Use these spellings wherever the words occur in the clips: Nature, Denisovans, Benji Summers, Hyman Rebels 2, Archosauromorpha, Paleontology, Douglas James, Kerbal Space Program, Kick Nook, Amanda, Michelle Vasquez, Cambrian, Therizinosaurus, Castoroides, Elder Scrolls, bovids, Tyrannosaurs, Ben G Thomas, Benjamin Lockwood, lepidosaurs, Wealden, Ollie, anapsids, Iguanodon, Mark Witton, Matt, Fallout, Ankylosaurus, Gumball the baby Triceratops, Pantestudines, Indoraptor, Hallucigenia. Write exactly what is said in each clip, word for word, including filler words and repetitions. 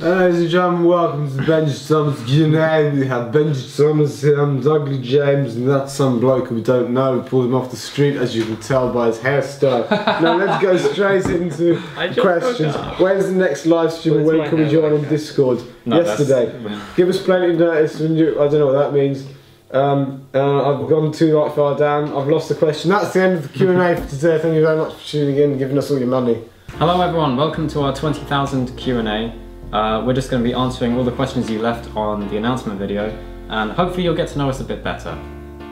Ladies and gentlemen, welcome to Benji Summers Q and A. We have Benji Summers here, I'm Douglas James, and that's some bloke we don't know. We pulled him off the street, as you can tell by his hairstyle. Now let's go straight into questions. When's the next live stream? When can we join on Discord? No, yesterday. Give us plenty of notice. When you, I don't know what that means. Um, uh, I've gone too like, far down. I've lost the question. That's the end of the Q and A for today. Thank you very much for tuning in and giving us all your money. Hello everyone, welcome to our twenty thousand Q and A. Uh, we're just going to be answering all the questions you left on the announcement video, and hopefully you'll get to know us a bit better.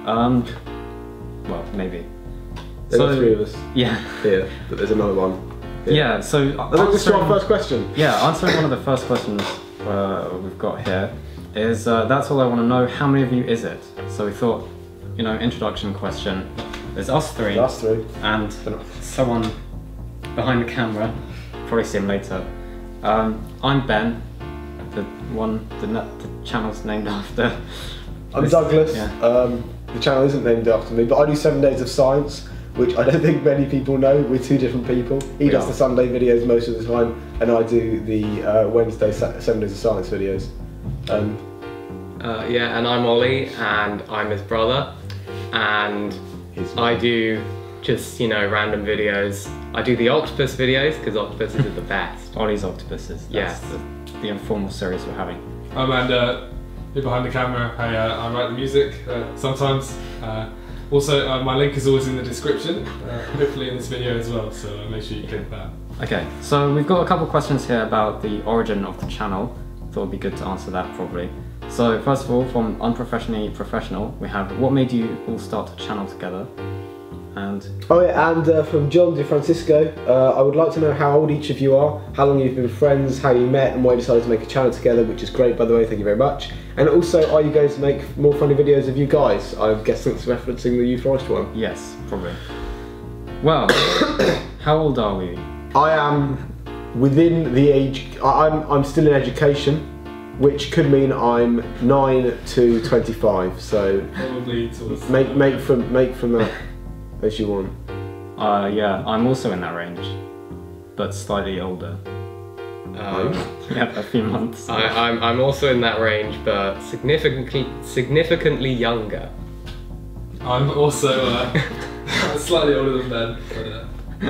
Um, well, maybe. There's so, three of us. Yeah. Yeah, but there's another one. Yeah, yeah so... Let's just go our first question. Yeah, answering one of the first questions uh, we've got here is, uh, that's all I want to know, how many of you is it? So we thought, you know, introduction question. There's us three. There's us three. And someone behind the camera, probably see him later. Um, I'm Ben, the one the, the channel's named after. I'm Douglas. Yeah. Um, the channel isn't named after me, but I do Seven Days of Science, which I don't think many people know. We're two different people. He we does are. the Sunday videos most of the time, and I do the uh, Wednesday Seven Days of Science videos. Um, uh, yeah, and I'm Ollie, and I'm his brother, and I do just, you know, random videos. I do the octopus videos because octopuses are the best. Ollie's octopuses. Yes, yeah. the, the informal series we're having. I'm Amanda, here behind the camera. I, uh, I write the music uh, sometimes. Uh, also, uh, my link is always in the description, uh, hopefully in this video as well. So uh, make sure you click that. Okay, so we've got a couple questions here about the origin of the channel. Thought it'd be good to answer that probably. So first of all, from Unprofessionally Professional, we have what made you all start a channel together. And oh yeah, and uh, from John DeFrancisco, uh, I would like to know how old each of you are, how long you've been friends, how you met, and why you decided to make a channel together, which is great by the way, thank you very much. And also, are you going to make more funny videos of you guys? I guess that's referencing the Youth Forest one. Yes, probably. Well, how old are we? I am within the age, I'm, I'm still in education, which could mean I'm nine to twenty-five, so probably towards make, make, from, make from that. As you want. Uh, yeah, I'm also in that range, but slightly older. Um, yeah, a few months. I, I'm, I'm also in that range, but significantly significantly younger. I'm also uh, slightly older than Ben, but uh,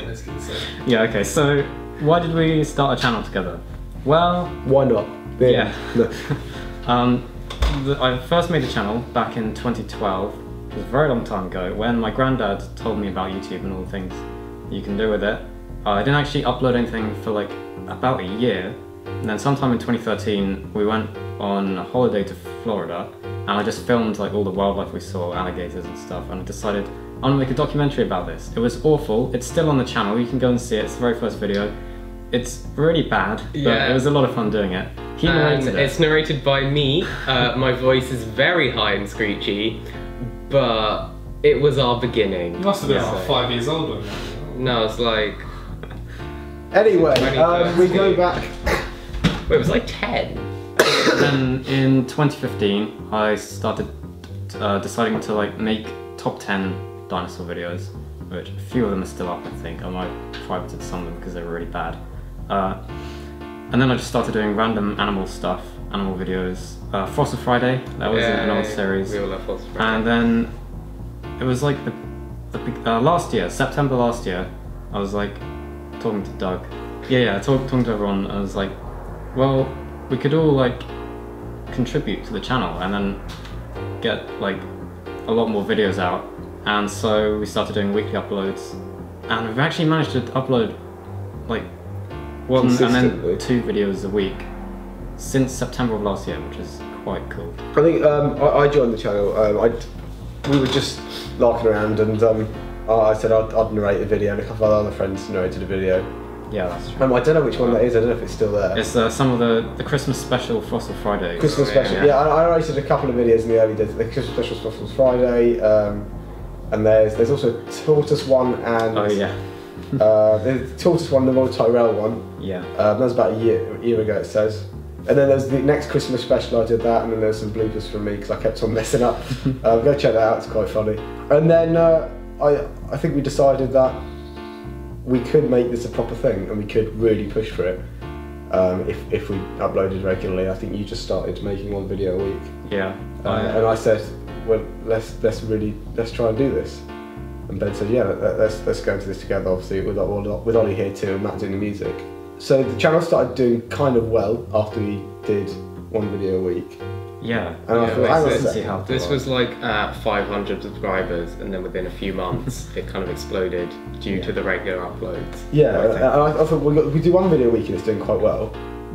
that's good to say. Yeah, okay, so why did we start a channel together? Well... Why not? Then, yeah. No. um, the, I first made a channel back in twenty twelve. It was a very long time ago, when my granddad told me about YouTube and all the things you can do with it. Uh, I didn't actually upload anything for like about a year, and then sometime in twenty thirteen we went on a holiday to Florida, and I just filmed like all the wildlife we saw, alligators and stuff, and I decided I'm gonna make a documentary about this. It was awful, it's still on the channel, you can go and see it, it's the very first video. It's really bad, but yeah. It was a lot of fun doing it. He narrated and it. It's narrated by me, uh, my voice is very high and screechy. But it was our beginning. You must have been yeah. like five years old when that. No, it's like... Anyway, um, we go back... Wait, it was like ten. Then in twenty fifteen, I started uh, deciding to like make top ten dinosaur videos, which a few of them are still up, I think. I might have privated some of them because they were really bad. Uh, and then I just started doing random animal stuff. Animal videos, uh, Fossil Friday, that was yeah, an old series, we all love Fossil Friday. And then it was like the, the uh, last year, September last year, I was like talking to Doug, yeah yeah, talk, talking to everyone, and I was like, well, we could all like contribute to the channel and then get like a lot more videos out, and so we started doing weekly uploads, and we've actually managed to upload like one and then two videos a week since September of last year, which is quite cool. I think um, I, I joined the channel. Um, I, we were just larking around, and um, I said I'd, I'd narrate a video, and a couple of other friends narrated a video. Yeah, that's true. Um, I don't know which one that is. I don't know if it's still there. It's uh, some of the the Christmas special Fossil Friday. Christmas special. Yeah, yeah I, I narrated a couple of videos in the early days. The Christmas special Fossil Friday, um, and there's there's also a tortoise one and. Oh yeah. uh, the tortoise one, the Royal Tyrell one. Yeah. Um, that was about a year a year ago. It says. And then there's the next Christmas special, I did that, and then there's some bloopers from me because I kept on messing up. uh, go check that out, it's quite funny. And then uh, I, I think we decided that we could make this a proper thing and we could really push for it. um, if, if we uploaded regularly. I think you just started making one video a week. Yeah. Um, I, and I said, well, let's let's really let's try and do this. And Ben said, yeah, let's let's go into this together. Obviously, with with Ollie here too, and Matt doing the music. So the channel started doing kind of well after we did one video a week. Yeah. And I yeah, thought, I was see how this was like uh, five hundred subscribers, and then within a few months, it kind of exploded due yeah. to the regular uploads. Yeah, I and I, I thought, well, look, we do one video a week and it's doing quite well.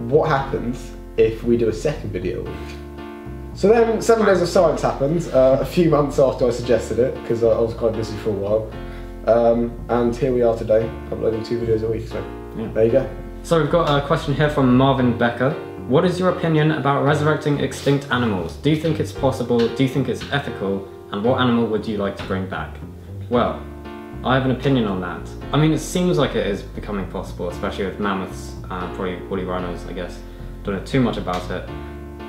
What happens if we do a second video a week? So then Seven Days of Science happened, uh, a few months after I suggested it, because I, I was quite busy for a while. Um, and here we are today, uploading two videos a week, so yeah. there you go. So we've got a question here from Marvin Becker. What is your opinion about resurrecting extinct animals? Do you think it's possible? Do you think it's ethical? And what animal would you like to bring back? Well, I have an opinion on that. I mean, it seems like it is becoming possible, especially with mammoths, uh, probably woolly rhinos, I guess. Don't know too much about it.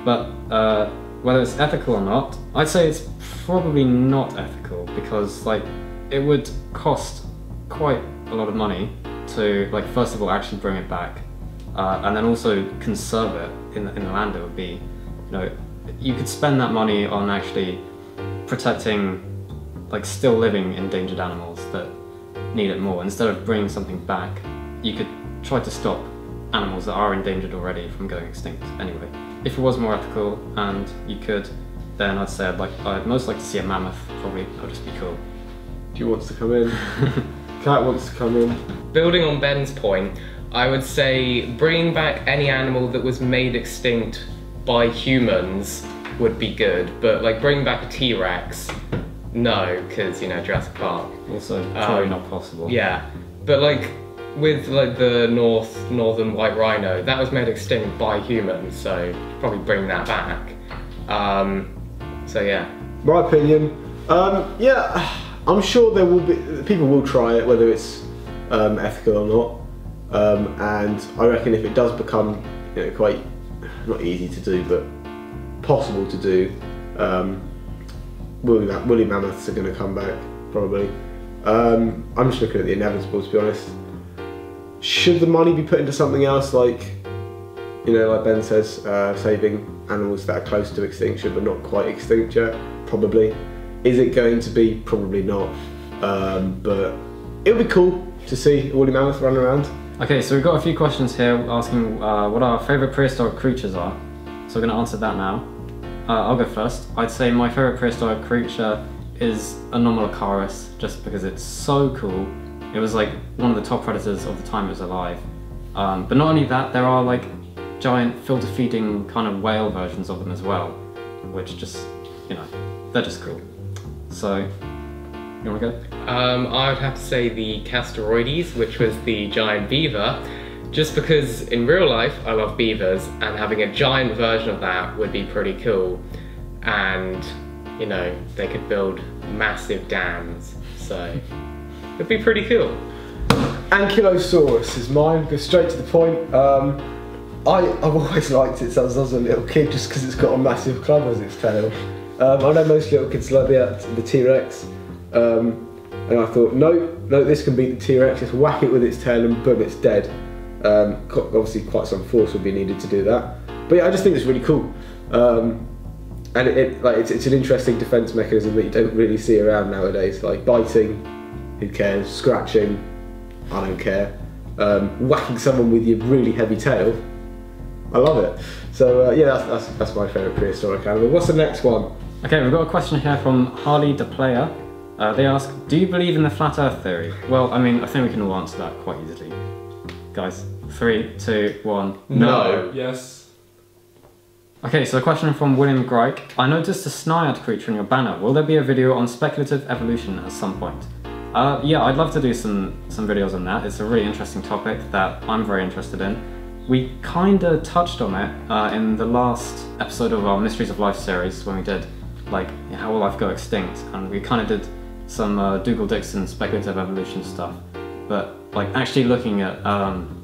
But uh, whether it's ethical or not, I'd say it's probably not ethical, because like it would cost quite a lot of money to, like, first of all, actually bring it back. Uh, and then also conserve it in the, in the land. It would be, you know, you could spend that money on actually protecting, like, still living endangered animals that need it more. Instead of bringing something back, you could try to stop animals that are endangered already from going extinct anyway. If it was more ethical and you could, then I'd say I'd, like, I'd most like to see a mammoth, probably. That would just be cool. He wants to come in. Cat wants to come in. Building on Ben's point, I would say bringing back any animal that was made extinct by humans would be good, but like bringing back a T-Rex, no, because, you know, Jurassic Park. Also, probably um, not possible. Yeah, but like with like the north northern white rhino, that was made extinct by humans, so probably bring that back. Um, so yeah, my opinion. Um, yeah, I'm sure there will be people will try it, whether it's um, ethical or not. Um, and I reckon if it does become, you know, quite, not easy to do, but possible to do, um, woolly, woolly mammoths are going to come back, probably. Um, I'm just looking at the inevitable, to be honest. Should the money be put into something else, like, you know, like Ben says, uh, saving animals that are close to extinction but not quite extinct yet? Probably. Is it going to be? Probably not. Um, but it would be cool to see a woolly mammoth run around. Okay, so we've got a few questions here asking uh, what our favourite prehistoric creatures are. So we're going to answer that now. Uh, I'll go first. I'd say my favourite prehistoric creature is Anomalocaris, just because it's so cool. It was like one of the top predators of the time it was alive. Um, but not only that, there are like giant filter-feeding kind of whale versions of them as well, which just, you know, they're just cool. So. You want to go? Um, I would have to say the Castoroides, which was the giant beaver, just because in real life I love beavers, and having a giant version of that would be pretty cool. And, you know, they could build massive dams, so it'd be pretty cool. Ankylosaurus is mine, go straight to the point. Um, I, I've always liked it since I was a little kid, just because it's got a massive club as its tail. Um, I know most little kids like the, the T-Rex. Um, and I thought, no, no, this can beat the T-Rex, just whack it with its tail and boom, it's dead. Um, obviously quite some force would be needed to do that. But yeah, I just think it's really cool. Um, and it, it, like, it's, it's an interesting defence mechanism that you don't really see around nowadays. Like biting, who cares? Scratching, I don't care. Um, whacking someone with your really heavy tail, I love it. So uh, yeah, that's, that's, that's my favourite prehistoric animal. What's the next one? Okay, we've got a question here from Harley De Player. Uh, they ask, do you believe in the flat earth theory? Well, I mean, I think we can all answer that quite easily. Guys, three, two, one. No. no. Yes. Okay, so a question from William Greik. I noticed a SNIAD creature in your banner. Will there be a video on speculative evolution at some point? Uh, yeah, I'd love to do some, some videos on that. It's a really interesting topic that I'm very interested in. We kinda touched on it uh, in the last episode of our Mysteries of Life series when we did, like, how will life go extinct? And we kinda did some uh, Dougal Dixon speculative evolution stuff, but like actually looking at um,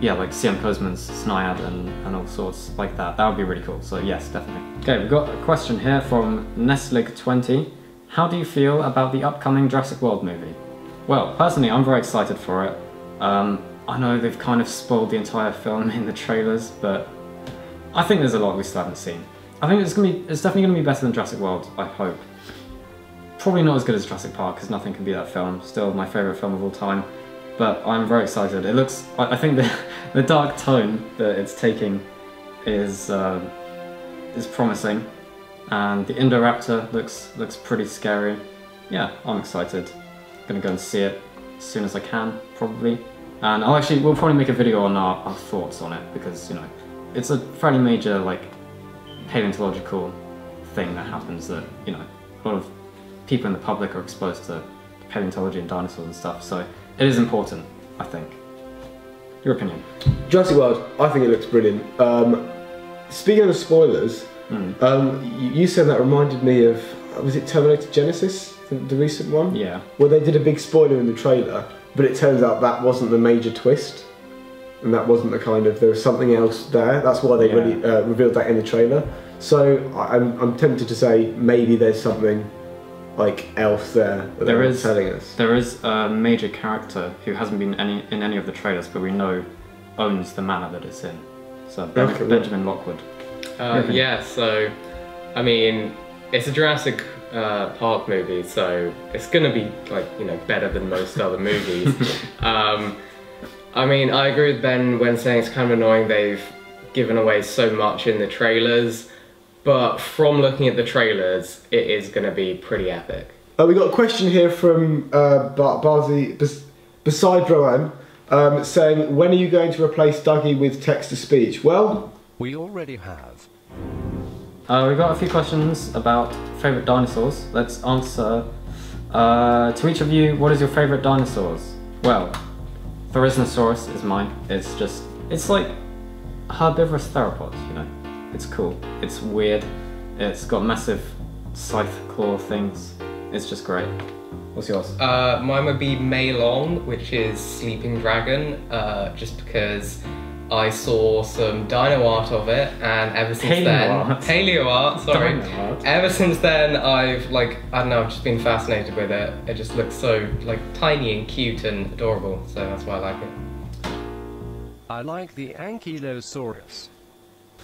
yeah, like C M Cosman's SNIAD and, and all sorts like that, that would be really cool, so yes, definitely. Okay, we've got a question here from Nestleg twenty. How do you feel about the upcoming Jurassic World movie? Well, personally, I'm very excited for it. Um, I know they've kind of spoiled the entire film in the trailers, but I think there's a lot we still haven't seen. I think it's gonna be, it's definitely gonna be better than Jurassic World, I hope. Probably not as good as Jurassic Park, because nothing can be that film. Still my favourite film of all time, but I'm very excited. It looks, I, I think the, the dark tone that it's taking is uh, is promising, and the Indoraptor looks looks pretty scary. Yeah, I'm excited. Gonna go and see it as soon as I can, probably. And I'll actually, we'll probably make a video on our, our thoughts on it, because, you know, it's a fairly major, like, paleontological thing that happens that, you know, a lot of people in the public are exposed to paleontology and dinosaurs and stuff, so it is important, I think. Your opinion? Jurassic World, I think it looks brilliant. Um, speaking of spoilers, mm. um, you said that reminded me of, was it Terminator Genesis, the, the recent one? Yeah. Well, they did a big spoiler in the trailer, but it turns out that wasn't the major twist, and that wasn't the kind of, there was something else there. That's why they yeah. really uh, revealed that in the trailer. So I'm, I'm tempted to say maybe there's something like else there that there is telling us. There is a major character who hasn't been any, in any of the trailers, but we know owns the manor that it's in. So ben, okay. Benjamin Lockwood. Uh, yeah. So I mean, it's a Jurassic Uh, Park movie, so it's gonna be like, you know, better than most other movies. um, I mean, I agree with Ben when saying it's kind of annoying they've given away so much in the trailers, but from looking at the trailers, it is gonna be pretty epic. Uh, we got a question here from uh, Bar Barzi bes beside Rowan, um, saying, when are you going to replace Dougie with text-to-speech? Well, we already have. Uh, we've got a few questions about favourite dinosaurs. Let's answer uh, to each of you, what is your favourite dinosaurs? Well, Therizinosaurus is mine. It's just, it's like herbivorous theropods, you know. It's cool. It's weird. It's got massive scythe claw things. It's just great. What's yours? Uh, mine would be Mei long, which is sleeping dragon, uh, just because I saw some dino art of it, and ever since paleo then, art. paleo art, sorry, art. ever since then I've like, I don't know, I've just been fascinated with it. It just looks so like tiny and cute and adorable, so that's why I like it. I like the Ankylosaurus.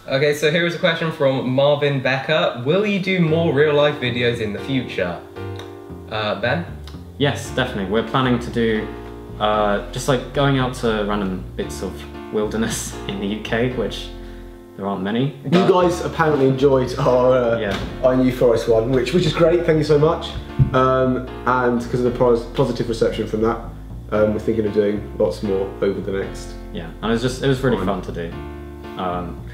Okay, so here is a question from Marvin Becker. Will you do more real life videos in the future? Uh, Ben? Yes, definitely. We're planning to do uh, just like going out to random bits of wilderness in the U K, which there aren't many. You guys apparently enjoyed our uh, yeah. our new forest one, which which is great. Thank you so much. Um, and because of the pos positive reception from that, um, we're thinking of doing lots more over the next. Yeah, and it was just it was really time. fun to do. Um,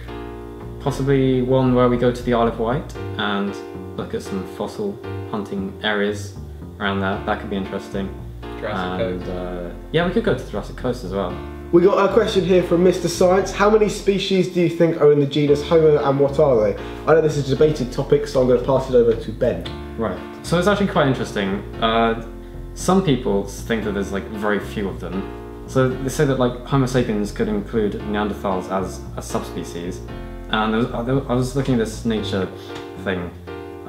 possibly one where we go to the Isle of Wight and look at some fossil hunting areas around there. That could be interesting. Jurassic Coast. Uh, yeah, we could go to the Jurassic Coast as well. We got a question here from Mister Science. How many species do you think are in the genus Homo, and what are they? I know this is a debated topic, so I'm going to pass it over to Ben. Right. So it's actually quite interesting. Uh, some people think that there's like very few of them. So they say that like Homo sapiens could include Neanderthals as a subspecies. And there was, I was looking at this Nature thing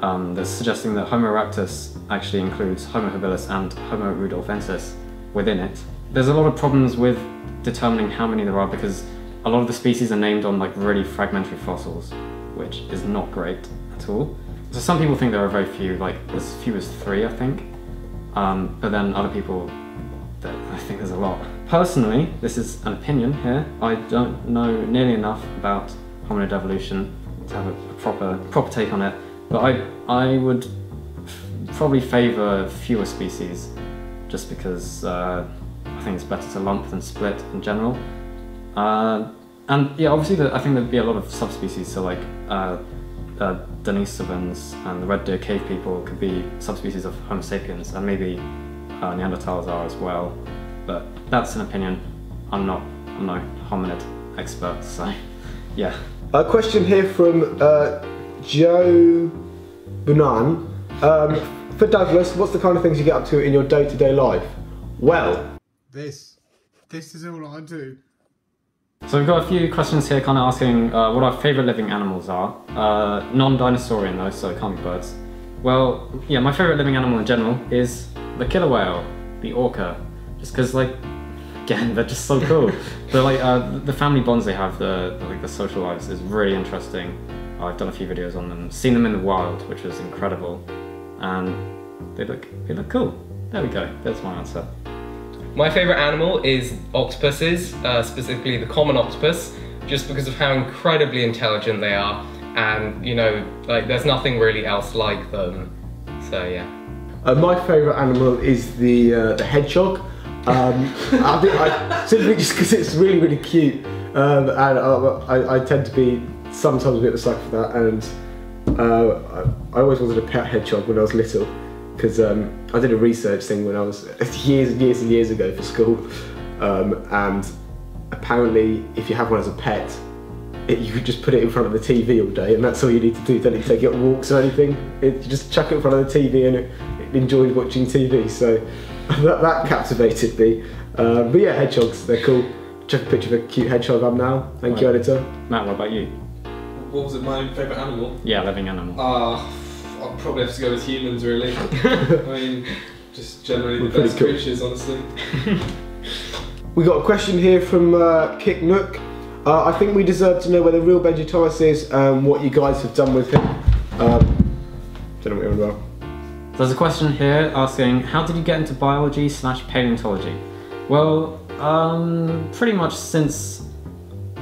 um, that's suggesting that Homo erectus actually includes Homo habilis and Homo rudolfensis within it. There's a lot of problems with determining how many there are, because a lot of the species are named on like really fragmentary fossils, which is not great at all. So some people think there are very few, like as few as three, I think. Um, but then other people, I think there's a lot. Personally, this is an opinion here. I don't know nearly enough about hominid evolution to have a proper proper take on it. But I I would probably favour fewer species, just because. Uh, I think it's better to lump than split in general. Uh, and yeah, obviously the, I think there'd be a lot of subspecies, so like uh, uh, Denisovans and the Red Deer Cave people could be subspecies of Homo sapiens, and maybe uh, Neanderthals are as well, but that's an opinion. I'm not, I'm no hominid expert, so yeah. A question here from uh, Joe Bunan. Um, for Douglas, what's the kind of things you get up to in your day-to-day life? Well, This. This is all I do. So we've got a few questions here kind of asking uh, what our favourite living animals are. Uh, Non-dinosaurian though, so it can't be birds. Well, yeah, my favourite living animal in general is the killer whale, the orca. Just because, like, again, they're just so cool. But like uh, the family bonds they have, the, the like the social lives is really interesting. I've done a few videos on them, seen them in the wild, which was incredible, and they look they look cool. There we go. That's my answer. My favourite animal is octopuses, uh, specifically the common octopus, just because of how incredibly intelligent they are, and you know, like there's nothing really else like them. So yeah. Uh, my favourite animal is the, uh, the hedgehog. Um, I think I, simply just because it's really, really cute, um, and uh, I, I tend to be sometimes a bit of a sucker for that. And uh, I, I always wanted a pet hedgehog when I was little, because um, I did a research thing when I was years and years and years ago for school, um, and apparently if you have one as a pet, it, you could just put it in front of the T V all day, and that's all you need to do. Don't need to take it on walks or anything. It, you just chuck it in front of the T V, and it, it enjoyed watching T V. So. That, that captivated me. Uh, but yeah, hedgehogs, they're cool. Check a picture of a cute hedgehog I'm now. Thank right. you, editor. Matt, what about you? What was it, my favourite animal? Yeah, living animal. Uh, I'll probably have to go with humans, really. I mean, just generally We're the best cool. creatures, honestly. We got a question here from uh, Kick Nook. Uh, I think we deserve to know where the real Benji Thomas is and what you guys have done with him. Um, don't know what you're on about. There's a question here asking, how did you get into biology slash paleontology? Well, um, pretty much since,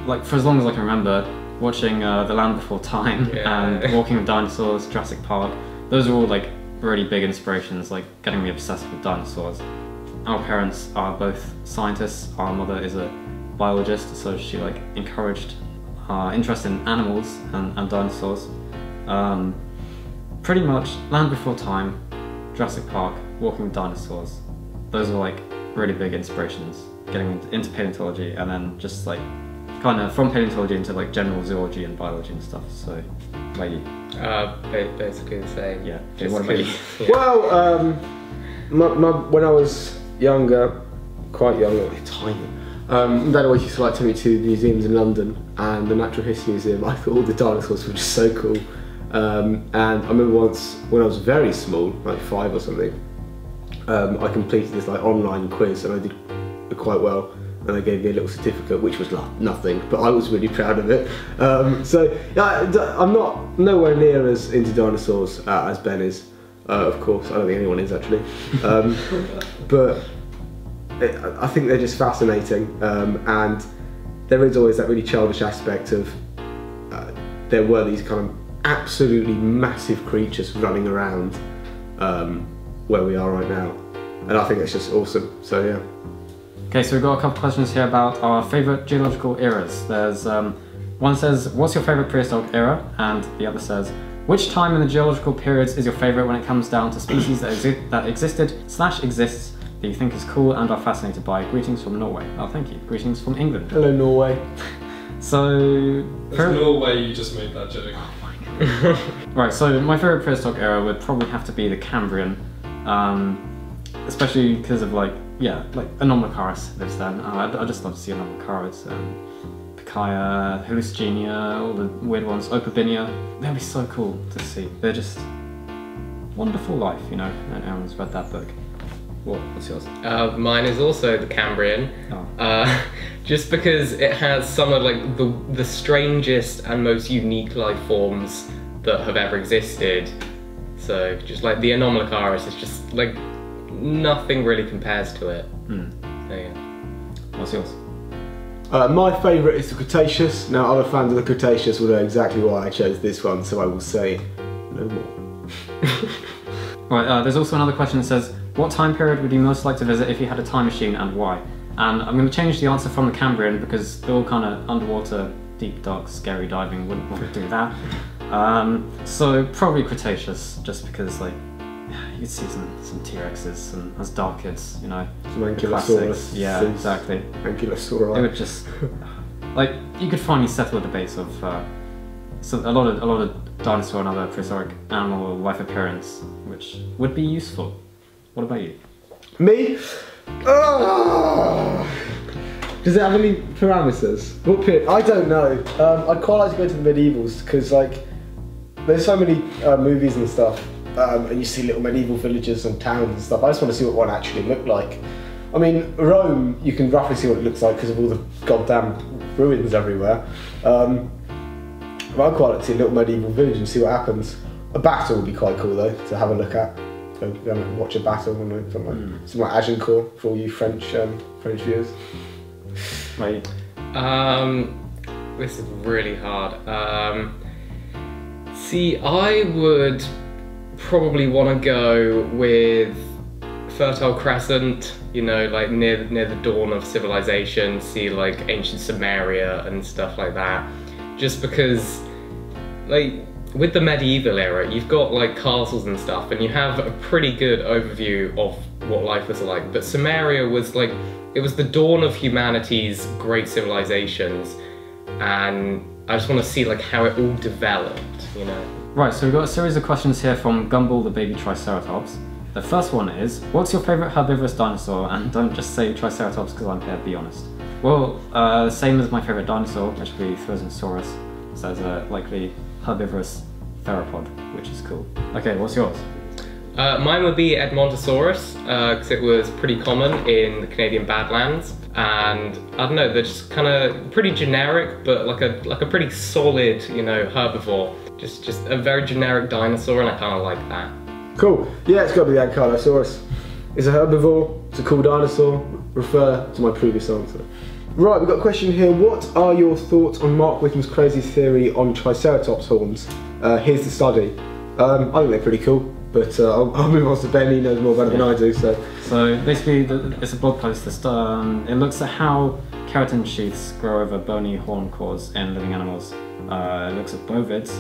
like for as long as I can remember, watching uh, The Land Before Time yeah. and Walking with Dinosaurs, Jurassic Park, those are all like really big inspirations, like getting me obsessed with dinosaurs. Our parents are both scientists. Our mother is a biologist, so she like encouraged our interest in animals and, and dinosaurs. Um, pretty much Land Before Time, Jurassic Park, Walking with Dinosaurs. Those were like really big inspirations, getting into paleontology, and then just like kind of from paleontology into like general zoology and biology and stuff. So, like you? Uh, basically the same. Yeah. Basically. Yeah. Well, um, my, my, when I was younger, quite young, really tiny, um, Dad always used to like take me to the museums in London, and the Natural History Museum. I thought all the dinosaurs were just so cool. Um, and I remember once, when I was very small, like five or something, um, I completed this like online quiz and I did quite well, and they gave me a little certificate, which was like nothing, but I was really proud of it. Um, so yeah, I'm not nowhere near as into dinosaurs uh, as Ben is, uh, of course. I don't think anyone is actually, um, but it, I think they're just fascinating, um, and there is always that really childish aspect of uh, there were these kind of absolutely massive creatures running around um, where we are right now, and I think it's just awesome. So yeah. Okay, so we've got a couple questions here about our favourite geological eras. There's um, one says, "What's your favourite prehistoric era?" and the other says, "Which time in the geological periods is your favourite when it comes down to species that, exi that existed slash exists that you think is cool and are fascinated by? Greetings from Norway." Oh, thank you. Greetings from England. Hello, Norway. So. There's no way you just made that joke. Right, so my favourite prehistoric era would probably have to be the Cambrian, um, especially because of like, yeah, like Anomalocaris lives then. Oh, I'd, I'd just love to see Anomalocaris, um, Pikaia, Hallucigenia, all the weird ones, Opabinia. They'd be so cool to see. They're just wonderful life, you know. Everyone's read that book. What, what's yours? Uh, mine is also the Cambrian, oh. uh, just because it has some of like the, the strangest and most unique life forms that have ever existed. So just like the Anomalocaris, it's just like nothing really compares to it. Hmm. So, yeah. What's yours? Uh, my favourite is the Cretaceous. Now other fans of the Cretaceous will know exactly why I chose this one, so I will say no more. Right, uh, there's also another question that says, what time period would you most like to visit if you had a time machine, and why? And I'm going to change the answer from the Cambrian, because they're all kind of underwater, deep, dark, scary diving, wouldn't want to do that. Um, so probably Cretaceous, just because like you'd see some, some T-Rexes and as dark kids, you know. Some Ankylosaurus. Yeah, exactly. Ankylosaurus. It would just, like, you could finally settle the debates of uh, so a lot of a lot of dinosaur and other prehistoric animal life appearance, which would be useful. What about you? Me? Oh. Does it have any parameters? What period? I don't know. Um, I'd quite like to go to the medievals, because like there's so many uh, movies and stuff, um, and you see little medieval villages and towns and stuff. I just want to see what one actually looked like. I mean, Rome, you can roughly see what it looks like because of all the goddamn ruins everywhere. Um, but I'd quite like to see a little medieval village and see what happens. A battle would be quite cool though, to have a look at. Go, go and watch a battle, or something like, mm. something like Agincourt for all you French, um, French viewers. Mate. Um, this is really hard. Um, see, I would probably want to go with Fertile Crescent, you know, like near near the dawn of civilization, see like ancient Samaria and stuff like that. Just because, like, with the medieval era, you've got like castles and stuff, and you have a pretty good overview of what life was like. But Samaria was like, it was the dawn of humanity's great civilizations, and I just want to see like how it all developed, you know. Right, so we've got a series of questions here from Gumball the Baby Triceratops. The first one is, what's your favourite herbivorous dinosaur? And don't just say Triceratops because I'm here, be honest. Well, uh, same as my favourite dinosaur, which would be Therizinosaurus, so it's a likely herbivorous theropod, which is cool. Okay, what's yours? Uh, mine would be Edmontosaurus, because uh, it was pretty common in the Canadian Badlands, and I don't know, they're just kind of pretty generic, but like a like a pretty solid, you know, herbivore. Just just a very generic dinosaur, and I kind of like that. Cool. Yeah, it's got to be Ankylosaurus. It's a herbivore. It's a cool dinosaur. Refer to my previous answer. Right, we've got a question here. What are your thoughts on Mark Witton's crazy theory on Triceratops horns? Uh, here's the study. Um, I think they're pretty cool. But uh, I'll, I'll move on to Ben, he knows more about it yeah. than I do, so... So, basically, the, it's a blog post. That, um, it looks at how keratin sheaths grow over bony horn cores in living animals. Uh, it looks at bovids.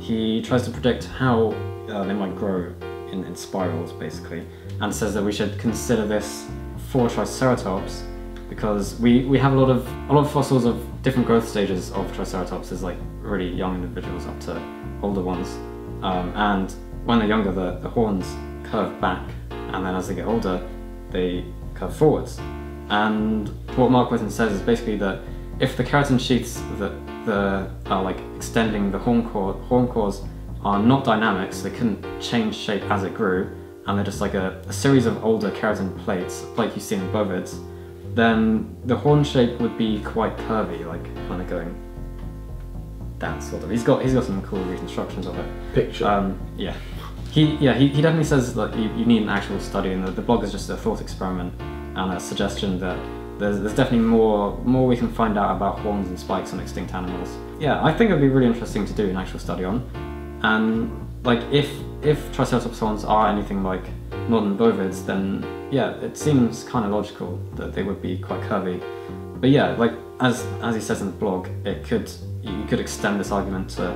He tries to predict how uh, they might grow in, in spirals, basically, and says that we should consider this for Triceratops, because we, we have a lot of a lot of fossils of different growth stages of Triceratops, as like really young individuals up to older ones, um, and when they're younger, the, the horns curve back, and then as they get older, they curve forwards. And what Mark Witton says is basically that if the keratin sheaths that the, are like extending the horn core, horn cores are not dynamic, so they couldn't change shape as it grew, and they're just like a, a series of older keratin plates, like you see in bovids, then the horn shape would be quite curvy, like kind of going down sort of. He's got he's got some cool reconstructions of it. Picture. Um, yeah. He yeah he, he definitely says that you, you need an actual study, and the, the blog is just a thought experiment and a suggestion that there's there's definitely more more we can find out about horns and spikes on extinct animals. Yeah, I think it'd be really interesting to do an actual study on. And like if if Triceratops horns are anything like modern bovids, then yeah, it seems kind of logical that they would be quite curvy. But yeah, like as as he says in the blog, it could you could extend this argument to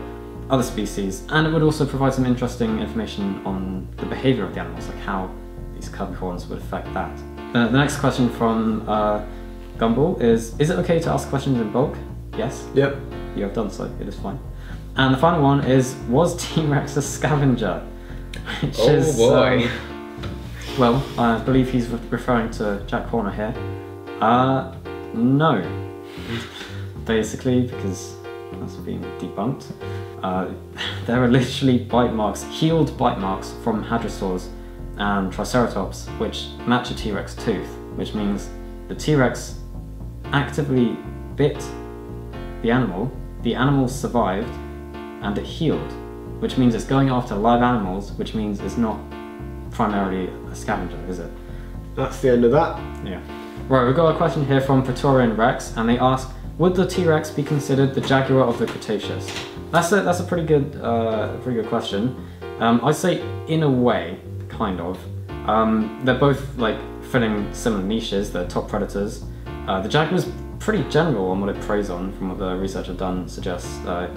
other species, and it would also provide some interesting information on the behaviour of the animals, like how these curvy horns would affect that. The, the next question from uh, Gumball is, is it okay to ask questions in bulk? Yes? Yep. You have done so, it is fine. And the final one is, was T-Rex a scavenger? Which oh is, boy! Uh, well, I believe he's re referring to Jack Horner here. Uh, no. Basically, because that's been debunked. Uh, there are literally bite marks, healed bite marks from hadrosaurs and Triceratops, which match a T-Rex tooth, which means the T-Rex actively bit the animal, the animal survived, and it healed, which means it's going after live animals, which means it's not primarily a scavenger, is it? That's the end of that. Yeah. Right, we've got a question here from Praetorian Rex, and they ask, would the T-Rex be considered the Jaguar of the Cretaceous? That's a, that's a pretty good uh, pretty good question. Um, I'd say in a way, kind of. Um, they're both like filling similar niches, they're top predators. Uh, the Jaguar's pretty general on what it preys on, from what the research I've done suggests. Uh,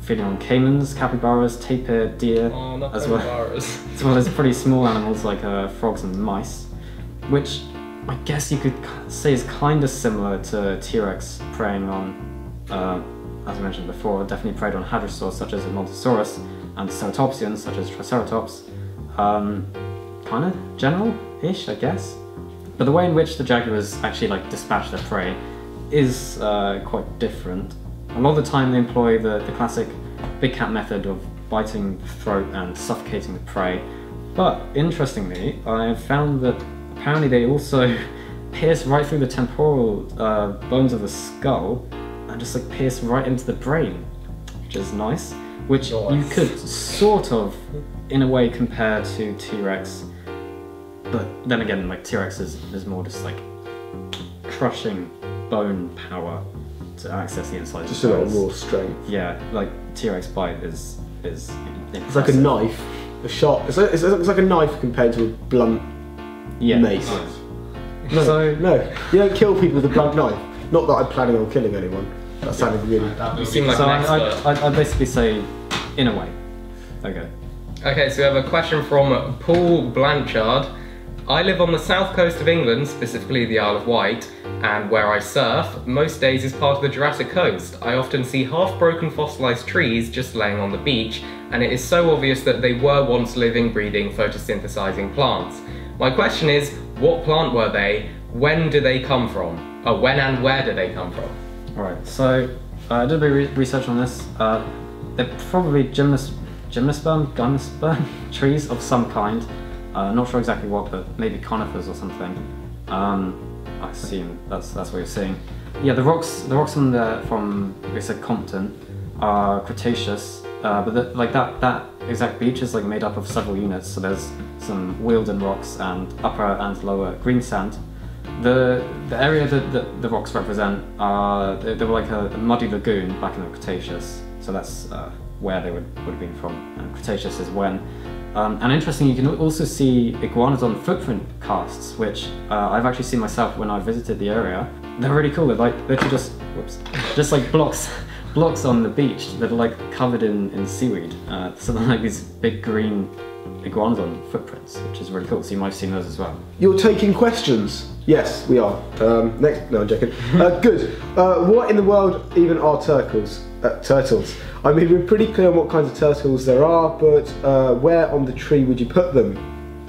feeding on caimans, capybaras, tapir, deer, oh, as, well, as well as pretty small animals like uh, frogs and mice, which I guess you could say is kind of similar to T-Rex preying on, uh, as I mentioned before, definitely preyed on hadrosaurs such as Edmontosaurus and ceratopsians such as Triceratops. Um, kind of general-ish, I guess. But the way in which the jaguars actually like dispatch their prey is uh, quite different. A lot of the time they employ the, the classic big cat method of biting the throat and suffocating the prey. But interestingly, I found that apparently they also pierce right through the temporal uh, bones of the skull and just like pierce right into the brain, which is nice. Which nice. You could sort of, in a way, compare to T-Rex, but then again, like T-Rex is, is more just like crushing bone power to access the inside. Just a lot more strength. Yeah, like T-Rex bite is is. Impressive. It's like a knife, a sharp. It's like, it's like a knife compared to a blunt yeah, mace. Nice. No, so, no, you don't kill people with a blunt knife. Not that I'm planning on killing anyone. That sounded really... You seem like so an expert. I'd, I'd basically say, in a way. Okay. Okay, so we have a question from Paul Blanchard. I live on the south coast of England, specifically the Isle of Wight, and where I surf, most days is part of the Jurassic coast. I often see half-broken fossilised trees just laying on the beach, and it is so obvious that they were once living, breeding, photosynthesising plants. My question is, what plant were they? When do they come from? Oh, when and where do they come from? Alright, so uh, I did a bit of research on this. Uh, they're probably gymnos gymnosperm, gymnosperm trees of some kind. Uh, not sure exactly what, but maybe conifers or something. Um, I assume that's that's what you're seeing. Yeah, the rocks the rocks from the from we said Compton are Cretaceous, uh, but the, like that that exact beach is like made up of several units. So there's some Wealden rocks and upper and lower greensand. The the area that the, the rocks represent are they, they were like a, a muddy lagoon back in the Cretaceous. So that's uh, where they would would have been from. And Cretaceous is when. Um, and interestingly, you can also see Iguanodon footprint casts, which uh, I've actually seen myself when I visited the area. They're really cool. They're like literally just whoops, just like blocks. blocks on the beach that are like covered in, in seaweed. Uh, so they're like these big green Iguanodon footprints, which is really cool. So you might have seen those as well. You're taking questions? Yes, we are. Um, next, no, I'm joking. Uh, good. Uh, what in the world even are turtles? Uh, turtles. I mean, we're pretty clear on what kinds of turtles there are, but uh, where on the tree would you put them?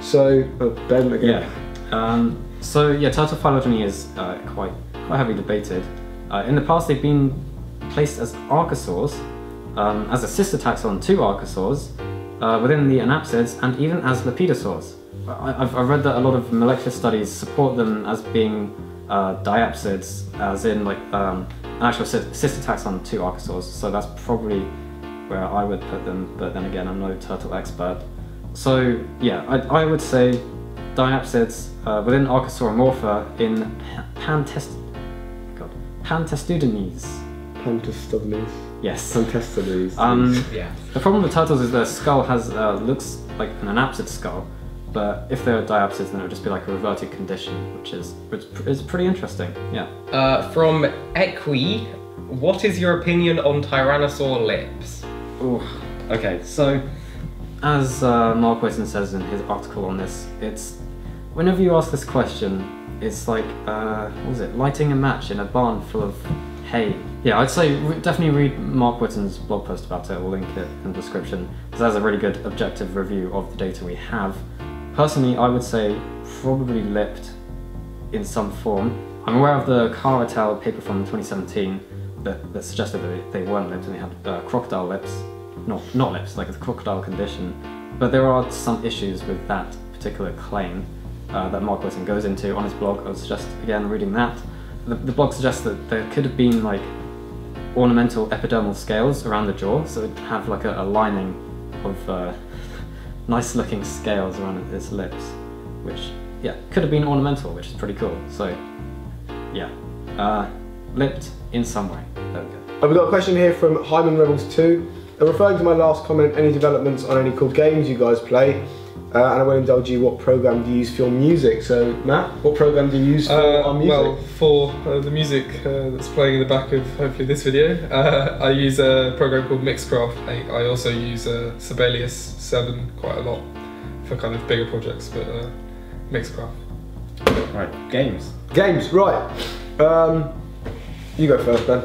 So, oh, Ben again. Yeah. Um, so yeah, turtle phylogeny is uh, quite quite heavily debated. Uh, in the past, they've been placed as archosaurs, um, as a sister taxon to archosaurs, uh, within the anapsids, and even as lepidosaurs. I, I've, I've read that a lot of molecular studies support them as being uh, diapsids, as in like um, an actual si sister taxon to archosaurs, so that's probably where I would put them, but then again I'm no turtle expert. So yeah, I, I would say diapsids uh, within Archosauromorpha in pantest God, Pantestudines. Pantestudines. Yes. Pantestudines. Um, yeah. The problem with turtles is their skull has uh, looks like an anapsid skull, but if they were diapsids, then it would just be like a reverted condition, which is which is pretty interesting. Yeah. Uh, from Equi, what is your opinion on Tyrannosaur lips? Ooh. Okay. So, as uh, Mark Witton says in his article on this, it's whenever you ask this question, it's like uh, what was it? Lighting a match in a barn full of hay. Yeah, I'd say re definitely read Mark Witton's blog post about it. We'll link it in the description. Because that's a really good objective review of the data we have. Personally, I would say probably lipped in some form. I'm aware of the Caratel paper from twenty seventeen that, that suggested that they weren't lipped and they had uh, crocodile lips. Not, not lips, like a crocodile condition. But there are some issues with that particular claim uh, that Mark Witton goes into on his blog. I would suggest, again, reading that. The, the blog suggests that there could have been, like, ornamental epidermal scales around the jaw, so it'd have like a, a lining of uh, nice looking scales around its lips, which, yeah, could have been ornamental, which is pretty cool. So, yeah, uh, lipped in some way. There we go. We've got a question here from Hyman Rebels two. And referring to my last comment, any developments on any cool games you guys play? Uh, and I won't indulge you, what program do you use for your music? So, Matt, what program do you use for uh, our music? Well, for uh, the music uh, that's playing in the back of, hopefully, this video, uh, I use a program called Mixcraft. I, I also use uh, Sibelius seven quite a lot for kind of bigger projects, but uh, Mixcraft. Right, games. Games, right. Um, you go first, Ben.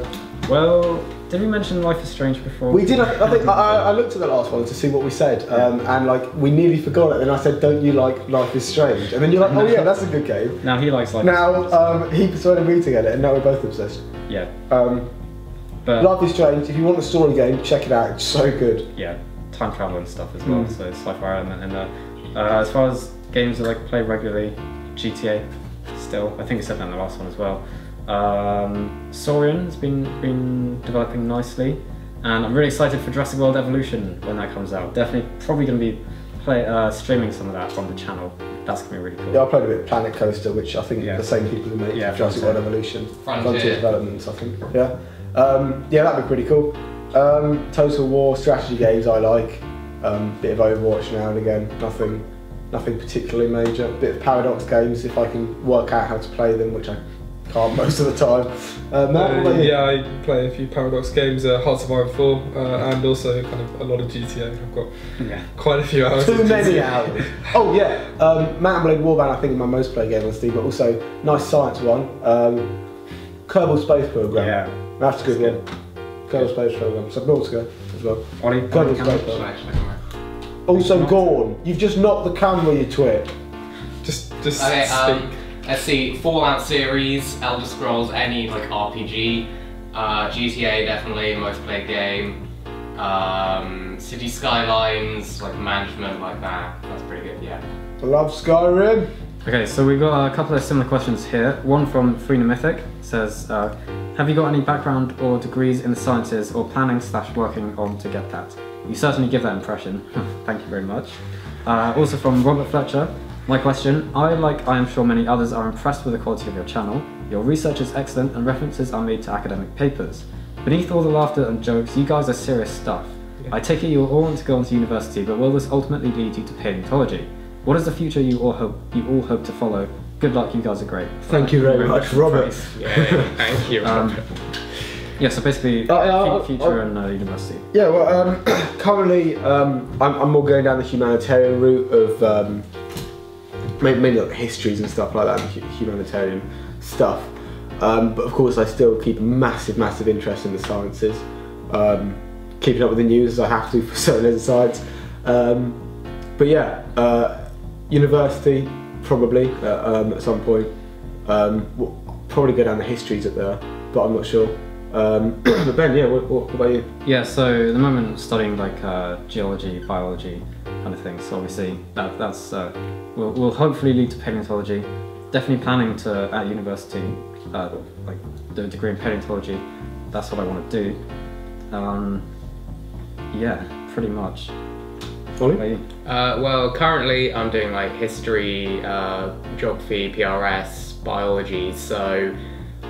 Well, did we mention Life is Strange before? We did. I, I think I, I looked at the last one to see what we said, um, yeah. and like we nearly forgot it. And I said, "Don't you like Life is Strange?" And then you're like, "Oh yeah, that's a good game." Now he likes Life. Now is um, he persuaded me to get it, and now we're both obsessed. Yeah. Um, but Life is Strange. If you want a story game, check it out. It's so good. Yeah, time travel and stuff as well. Mm. So sci-fi element in there. Uh, as far as games that I play regularly, G T A. still. I think I said that in the last one as well. Um, Saurian has been, been developing nicely, and I'm really excited for Jurassic World Evolution when that comes out. Definitely probably going to be play, uh, streaming some of that from the channel. That's going to be really cool. Yeah, I played a bit of Planet Coaster, which I think yeah. the same people who made yeah, Jurassic World Evolution. Frontier Developments, I think. Yeah, um, yeah, that'd be pretty cool. Um, Total War, strategy games I like. Um, bit of Overwatch now and again, nothing nothing particularly major. Bit of Paradox games if I can work out how to play them, which I can't most of the time. Uh, Matt, uh, yeah, I play a few Paradox games, uh, Hearts of Iron four, uh, and also kind of a lot of G T A. I've got yeah. quite a few hours. Too many G T A. Hours. Oh yeah, um, Matt and Blade Warband I think is my most played game on Steam, but also nice science one, um, Kerbal Space Program. Yeah, that's a good one. Kerbal Space Program, Subnautica as well. Ollie, Kerbal Space Program. Also Gorn, you've just knocked the camera, you twit. Just, just okay, speak. Um, let's see, Fallout series, Elder Scrolls, any like R P G, uh, G T A definitely, most played game, um, City Skylines, like management like that, that's pretty good, yeah. I love Skyrim. Okay, so we've got a couple of similar questions here. One from Freena Mythic says, uh, have you got any background or degrees in the sciences or planning slash working on to get that? You certainly give that impression. Thank you very much. Uh, also from Robert Fletcher, my question, I, like I am sure many others, are impressed with the quality of your channel. Your research is excellent and references are made to academic papers. Beneath all the laughter and jokes, you guys are serious stuff. I take it you all want to go on to university, but will this ultimately lead you to paleontology? What is the future you all hope, you all hope to follow? Good luck, you guys are great. Thank you very much, Robert. Yeah, thank you, Robert. Um, Yeah, so basically, uh, uh, future uh, and uh, university. Yeah, well, um, currently um, I'm, I'm more going down the humanitarian route of um, mainly like histories and stuff like that, humanitarian stuff. Um, but of course, I still keep a massive, massive interest in the sciences, um, keeping up with the news as I have to for certain insights. Um, but yeah, uh, university probably uh, um, at some point. Um, we'll probably go down the histories at there, but I'm not sure. Um, but Ben, yeah, what, what about you? Yeah, so at the moment I'm studying like uh, geology, biology kind of thing, so obviously that, that's, uh, will, will hopefully lead to paleontology. Definitely planning to, at university, uh, like do a degree in paleontology, that's what I want to do. Um, yeah, pretty much. Ollie? Uh, well, currently I'm doing like history, uh, geography, P R S, biology, so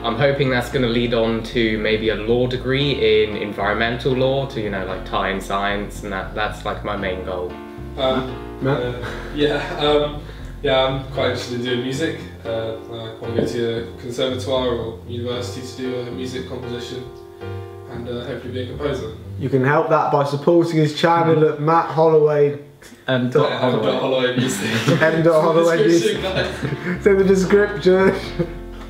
I'm hoping that's going to lead on to maybe a law degree in environmental law to, you know, like tie in science, and that, that's like my main goal. Um, Matt? Uh, yeah, um, yeah, I'm quite interested in doing music. Uh, I want to go to a conservatoire or university to do a music composition and uh, hopefully be a composer. You can help that by supporting his channel mm. at Matt Holloway. M. Dot yeah, Holloway. M. Dot Holloway Music. M. Dot Holloway Music. It's in the description.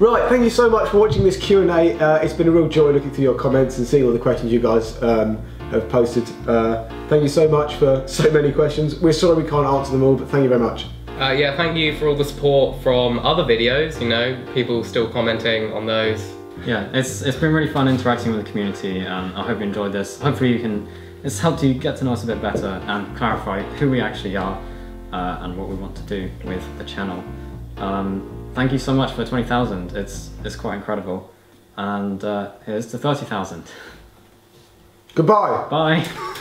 Right, thank you so much for watching this Q and A. Uh, it's been a real joy looking through your comments and seeing all the questions you guys um, have posted. Uh, thank you so much for so many questions. We're sorry we can't answer them all, but thank you very much. Uh, yeah, thank you for all the support from other videos, you know, people still commenting on those. Yeah, it's, it's been really fun interacting with the community. Um, I hope you enjoyed this. Hopefully you can, it's helped you get to know us a bit better and clarify who we actually are uh, and what we want to do with the channel. Um, Thank you so much for twenty thousand, it's, it's quite incredible. And uh, here's to thirty thousand. Goodbye. Bye.